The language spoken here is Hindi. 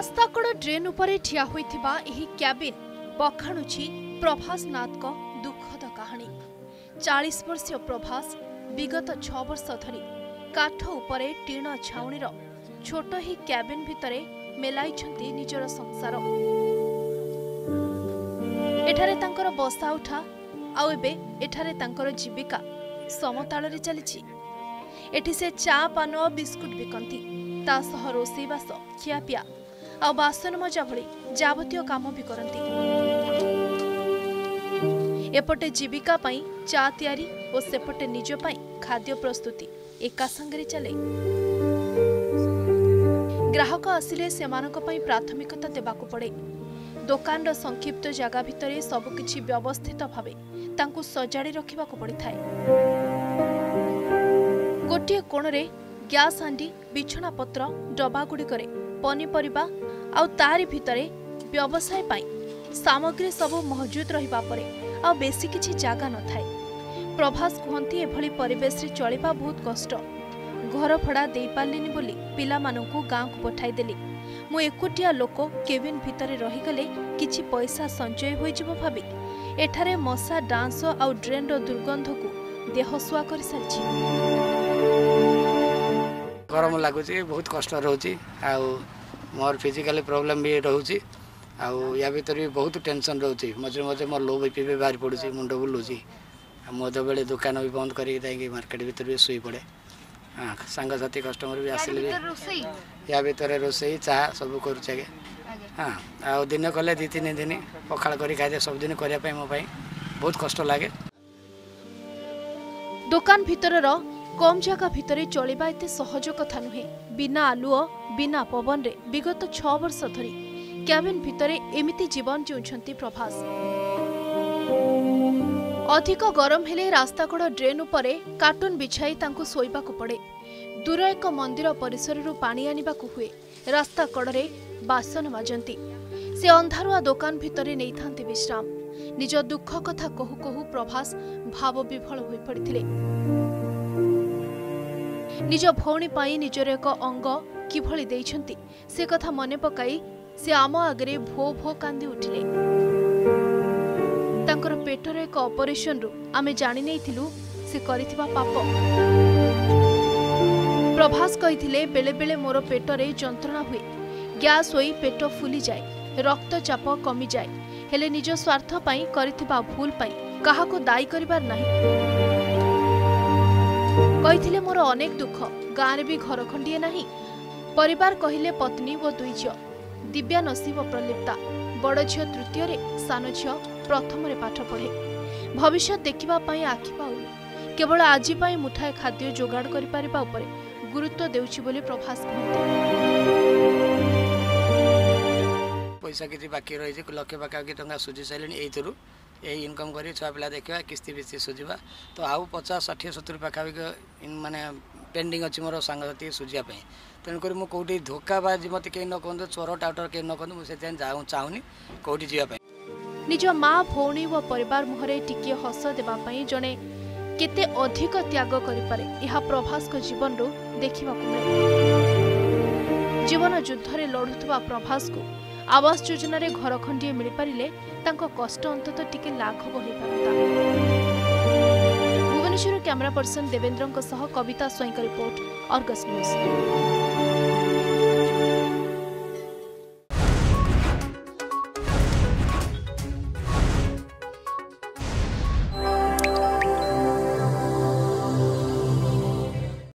रास्ताकड़ ड्रेन उपरे ठिया होइथिबा एही क्याबिन बखाणुछि प्रभास नाथ को दुखद कहानी। 40 वर्षीय प्रभास विगत 6 वर्ष धरी काठ उपरे टीण छाउणीर छोट ही क्याबिन भितरे मेलाइछन्ति निजर संसार। एठारे तांकर बसा उठा आउ एबे एठारे तांकर जीविका समताल रे चलिछि। एठी से चा पान बिस्कुट बिकंती, तासह रोसैवास खियापिया आ बासन मजा भली जावतीय काम भी करती। एपटे जीविका पाई चा तैयारी और सेपटे निज पाई खाद्य प्रस्तुति एका संगरे चले। ग्राहक आसिले सेमानक पाई प्राथमिकता देबाकू पड़े। दोकानर संक्षिप्त जगह भितरे सबकिछि व्यवस्थित भावे तांकू सजाड़ी रखिबाकू पड़िथाय। गोटिए कोणरे ग्यास हांडी, बिछना पत्र, डबागुड़िकर पनीपरिबा आउ तारी भितरे व्यवसाय पाई सामग्री सबू महजूद रहिबा परे आ बेसी किछि जागा न थाए। प्रभास कहंती एभली परिवेश रे चलिबा बहुत कष्ट। घर भड़ा देई पालिनी बोली पिलामानंकु गाँकु पठाई देली। मु एकुटिया लोक केबिन भितरे रही गले किछि पैसा संचय होइजिबो भाबी एठारे मशा डांस आउ ड्रेन रो दुर्गंधकु देह सुआ करि सारिछि। गरम लगुच बहुत कष्ट रोचे आर फिजिकाली प्रोब्लेम भी रोचे आ भर भी बहुत टेंशन रोचे। मझे मजे मोर लो बीपी भी बाहर पड़ू, मुंड बुलूँ, मद बेले दुकान भी बंद करके मार्केट भर भी शु पड़े। हाँ, सांगसाथी कस्टमर भी आसिले या भर रोसई चा सब करुचे आगे। हाँ, आ दिन कले दि तीन दिन पखाड़ कर खाई सबदिन करने मो बहुत कष्ट लगे। दुकान भर कम जगह भितरे चलिबा एते सहज कथा नुहे। बिना आलुओ बिना पवन रे विगत 6 वर्ष धरी क्याबिन भितरे एमिति जीवन जीउछन्ती प्रभास। अधिक गरम हेले रास्ताकड़ ड्रेन उपरे कार्टून बिछाई तांकु सोइबाकू पड़े। दूर एक मंदिर परिसररु पानी आनिबाकू हुए। रास्ताकड़ रे बासन माजंती से अंधारुआ दुकान भितरे नै थांती विश्राम। निज दुख कथा कहू कहू प्रभास भाव विफल होई पड़िथिले। निज भौणी पाई निजर एक अंग किभली देइछन्ती से कथा मने पकाई से आम आगे भो भो कांदी उठिले। तांकर पेटर एक ऑपरेशन रु आमे जानि नैथिलु से करिथिबा पाप। प्रभास कहिथिले बेले बेले मोर पेटरे जंत्रणा हुए, ग्यास होई पेट फुली जाए, रक्तचाप कमी जाए, हेले निज स्वार्थ पाई करिथिबा भूल पाई काहाको दायी करिबार नाही। कहिथिले मोर अनेक दुख, गाँव भी घर खंडीए नाही। परिवार कहिले पत्नी व दुई झियो, दिव्या नसीब प्रलिप्ता। बड़ झियो तृतीय रे, सान झियो प्रथम रे पाठ पढ़े। भविष्य देखिबा पई आखि पाउनी, केवल आजि पई मुठाए खाद्य जोगाड़ करि परिबा उपरे गुरुत्व देउछि बोली प्रभास कहते। पैसा किछि बाकी रहि जे लक्ष बाका कि टंका सुझि साइलेन एइतरु यही इनकम कर छुआ पिला देखा किस्ती बिस्ती सुझा तो आउ 50-60-70 पाखापाखि मानने पेंडिंग अच्छी मोर सांगसाथी सुझाप। तेणुकर मुझे धोखा बाजी मत कहीं न कहु, चोर टाउटर कहीं न कहु, मुझे चाहूनी कौटी जावाप। निज माँ भौणी व परिवार मुहर टिके हस देवाई जड़े केते अधिक त्याग करे यह प्रभास को जीवन रू देखा मिले। जीवन युद्ध लड़ुवा प्रभास को आवास योजना रे घर खंडीए मिल पारे तांको कष्ट अंतत टिके लाघव हो पारता। भुवनेश्वर कैमरा पर्सन देवेंद्र सह कविता स्वयं रिपोर्ट, अर्गस न्यूज।